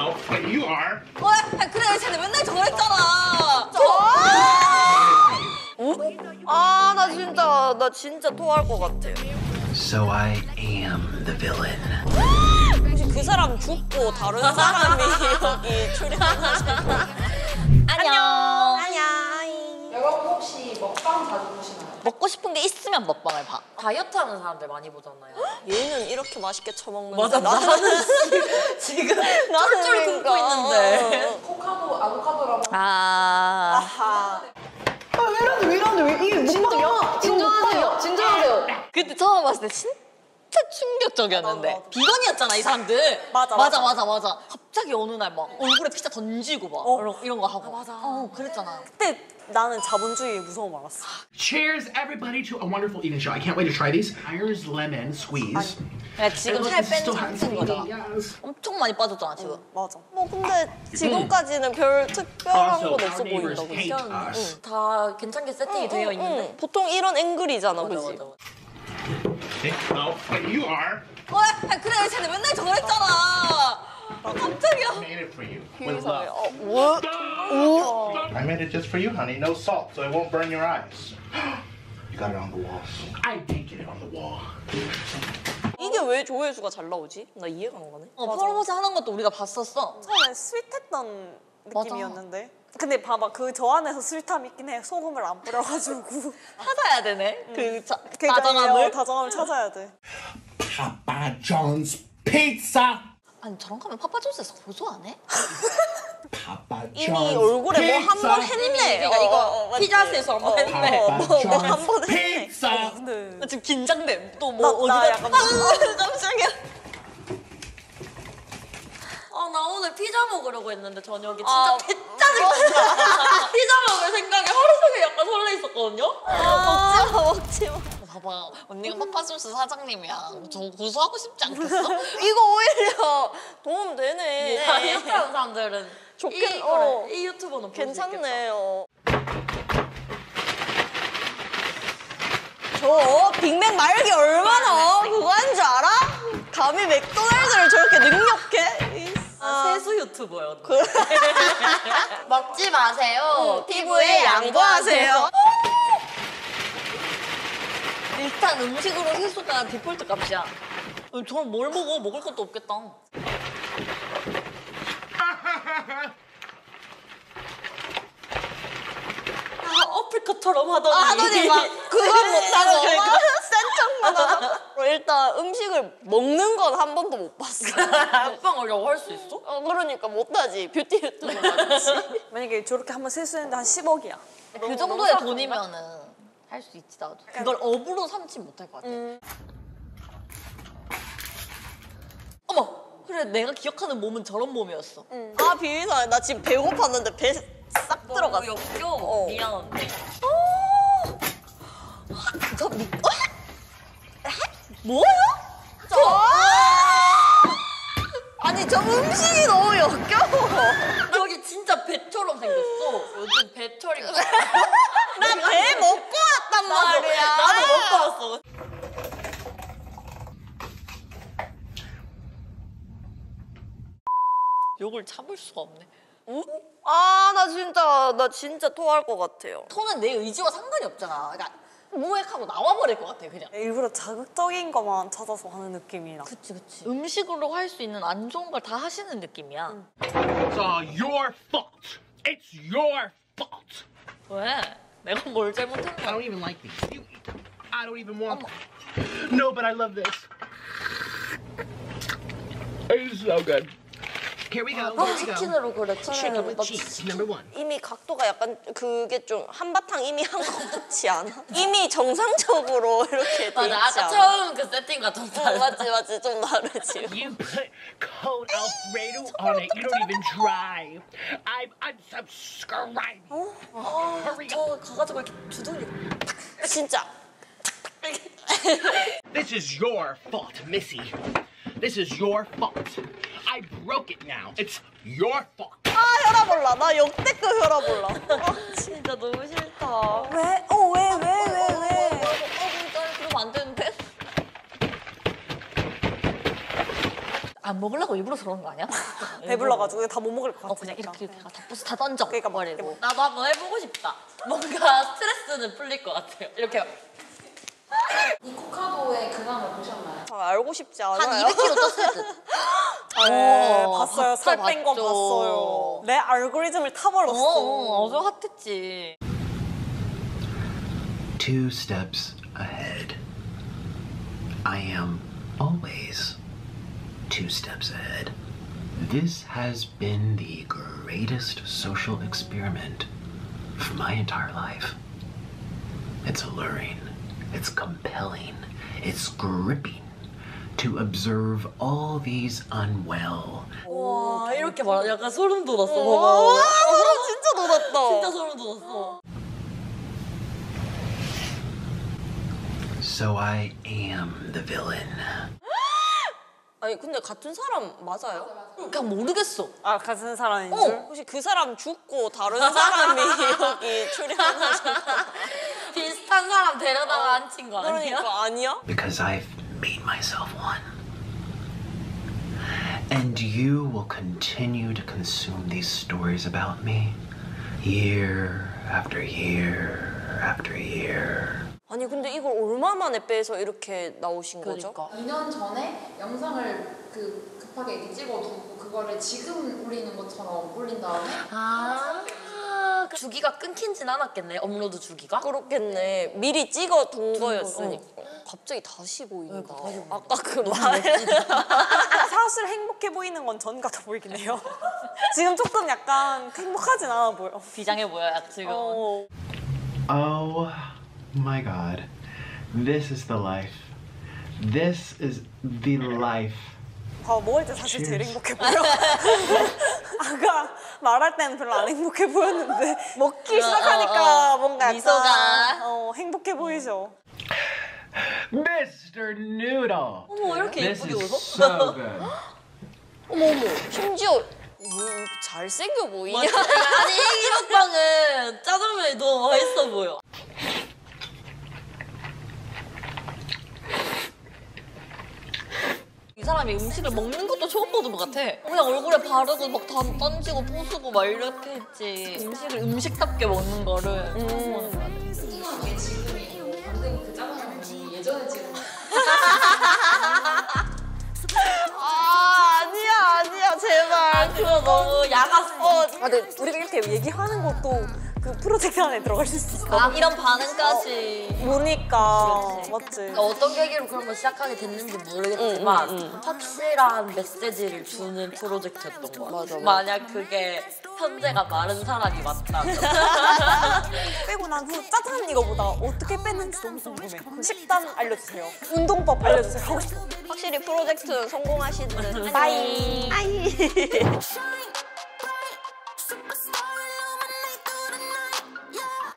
know, but you are. 와, 그래, 쟤네 맨날 저랬잖아. 아, 나 진짜 토할 것 같아. So I am the villain. 혹시 그 사람 죽고 다른 사람이 여기 출연하시고. 안녕. 안녕. 여러분 혹시 먹방 자주 보시나요? 먹고 싶은 게 있으면 먹방을 봐. 다이어트 하는 사람들 많이 보잖아요. 얘는 이렇게 맛있게 처먹는데 맞아, 나는 지금 쫄쫄 굶고 있는데. 니코카도 아보카도라고. 아. 아하. 아, 왜 이러는데? 이게 뭔가. 진정하세요. 그때 처음 봤을 때 진짜 충격적이었는데. 맞아. 비건이었잖아, 이 사람들. 맞아. 갑자기 어느 날 막 얼굴에 피자 던지고 막 이런 거 하고. 아, 맞아. 그랬잖아. 그때 나는 자본주의의 무서움 알았어. Cheers everybody to a wonderful eating show. I can't wait to try these. Iris lemon squeeze. 야, 지금 살 뺀 거잖아. 엄청 많이 빠졌잖아, 지금. 맞아. 뭐 근데 지금까지는 별 특별한 건 없어 보인다고. 다 괜찮게 세팅이 되어 있는데. 보통 이런 앵글이잖아, 그치? No, but you are. 와, 그래, 쟤네 맨날 저랬잖아. 깜짝이야. I made it for you. With love. What? I made it just for you, honey. No salt, so it won't burn your eyes. You got it on the wall. I did get it on the wall. 이게 왜 조회수가 잘 나오지? 나 이해가 안 가네. 프로포즈 하는 것도 우리가 봤었어. 처음에 스윗했던 느낌이었는데. 맞아. 근데 봐봐, 그 저 안에서 술탐 있긴 해. 소금을 안 뿌려가지고. 찾아야 되네. 그 다정함을 찾아야 돼. 파파 존스 피자. 아니 저런 거면 파파존스에서 고소 안 해? 이미 얼굴에 뭐 한 번 했네. 그러니까 이거 피자스에서 한 번 했네. 뭐 한 번 했네. 피자. 나 지금 긴장됨. 또 뭐 어디가 약간 깜짝이야. 아, 나 오늘 피자 먹으려고 했는데 저녁에 진짜 개짜증나. 피자 먹을 생각에 하루 종일 약간 설레 있었거든요. 먹지 마. 봐봐, 언니가 파파존스 사장님이야. 저 고소하고 싶지 않겠어? 이거 오히려 도움 되네. 다이어트하는 사람들은 좋겠네. 이 유튜버는 괜찮네요. 저 빅맥 말기 얼마나 그거 한 줄 알아? 감히 맥도날드를 저렇게 능력해? 세수 유튜버야. 먹지 마세요. 피부에 양보하세요. 일단 음식으로 세수가 디폴트 값이야. 저는 뭘 먹어? 먹을 것도 없겠다. 아, 어플컷처럼 하더니. 하더니 막 그건 못하고 센 척만. 일단 음식을 먹는 건 한 번도 못 봤어. 먹방 어려워 할 수 있어? 그러니까 못하지. 뷰티 유튜브 맞지. 만약에 저렇게 한번 세수했는데 한 10억이야. 그 정도의 돈이면은. 할 수 있지, 나도. 그걸 업으로 삼지 못할 것 같아. 어머! 그래, 내가 기억하는 몸은 저런 몸이었어. 아, 비위사. 나 지금 배고팠는데 배 싹 들어갔어. 너무 역겨워. 미안한데. 저 뭐야? 아니, 저 음식이 너무 역겨워. 여기 진짜 배처럼 생겼어. 요즘 배철이 나 배 먹고 왔단 말이야. 나도 먹고 왔어. 욕을 참을 수가 없네. 응? 아, 나 진짜 토할 것 같아요. 토는 내 의지와 상관이 없잖아. 그러니까 무액하고 나와버릴 것 같아, 그냥. 일부러 자극적인 것만 찾아서 하는 느낌이라. 그치. 음식으로 할 수 있는 안 좋은 걸 다 하시는 느낌이야. It's your fault. It's your fault. 왜? 내가 뭘 잘못한 거야? I don't even like these. You eat them. I don't even want them. No, but I love this. It's so good. Here we go. 치킨으로 그래. 치킨으로 이미 각도가 약간 그게 좀 한바탕 이미 한 것 같지 않아? 이미 정상적으로 이렇게 돼 있지 않아? 맞아, 아까 처음 그 세팅과 좀 다르다. 맞지, 좀 다르지. You put cold Alfredo on it. You don't even drive. I'm unsubscribed. Hurry up. 저 가가지고 이렇게 두둥이 진짜. This is your fault, Missy. This is your fault. I broke it now. It's your fault. 아, 혈압 올라. 나 역대급 혈압 올라. 진짜 너무 싫다. 왜? 왜? 그러면 안 되는데? 안 먹으려고 일부러 그러는 거 아니야? 배불러가지고 다 못 먹을 것 같아. 그냥 이렇게 내가 다 부스 다 던져. 그러니까 말이고. 나도 한번 해보고 싶다. 뭔가 스트레스는 풀릴 것 같아요. 이렇게. 니코카도의 근황을 보셨나요? 잘 알고 싶지 않아요. 한 200kg 떴을 듯. 네, 봤어요. 살 뺀 건 봤어요. 내 알고리즘을 타버렸어. 아주 핫했지. 2 steps ahead. I am always 2 steps ahead. This has been the greatest social experiment for my entire life. It's alluring. It's compelling, it's gripping to observe all these unwell. 와, 이렇게 말하 약간 소름 돋았어. 와, 진짜 돋았다. 진짜 소름 돋았어. So I am the villain. 아니 근데 같은 사람 맞아요? 그냥 모르겠어. 아 같은 사람인 줄? 혹시 그 사람 죽고 다른 사람이 여기 출연하셨나? 비슷한 사람 데려다가 앉힌 거 아니야? 그러니까 아니야? Because I've made myself one. And you will continue to consume these stories about me year after year after year. 아니 근데 이걸 얼마 만에 빼서 이렇게 나오신 거죠? 2년 전에 영상을 급하게 이렇게 찍어두고 그거를 지금 올리는 것처럼 올린 다음에 주기가 끊긴진 않았겠네, 업로드 주기가? 그렇겠네, 미리 찍어둔 거였으니까. 갑자기 다시 보인다. 아까 그 말. 사실 행복해 보이는 건 전 같아 보이긴 해요. 지금 조금 약간 행복하진 않아 보여. 비장해 보여, 지금. My God, this is the life. This is the life. 밥 먹을 때 사실 제일 행복해 보여. 아까 말할 때는 별로 안 행복해 보였는데 먹기 시작하니까 뭔가 약간 미소가 행복해 보이죠. Mr. Noodle. 어머 이렇게 예쁘게 웃어? So good. 어머 심지어 잘생겨 보이냐? 아니 이 오빠는 짜장면이 너무 맛있어 보여. 이 사람이 음식을 먹는 것도 처음 보는 것 같아. 그냥 얼굴에 바르고 막 다 던지고 부수고 막 이렇게 했지. 음식을 음식답게 먹는 거를 처음 보는 것 같아. 특이한 게 지금이 방금 그 짜장면이 예전에 찍은 아니야 제발. 그거 너무 야갔어. 근데 우리가 이렇게 얘기하는 것도 그 프로젝트 안에 들어갈 수 있어. 이런 반응까지 보니까 맞지. 어떤 계기로 그런 걸 시작하게 됐는지 모르겠지만 확실한 메시지를 주는 프로젝트였던 것 같아. 만약 그게 현재가 마른 사람이 맞다면 빼고 난 후 짜잔 이거보다 어떻게 빼는지 너무 궁금해. 식단 알려주세요. 운동법 알려주세요. 하고 싶어. 확실히 프로젝트 성공하시는 바이.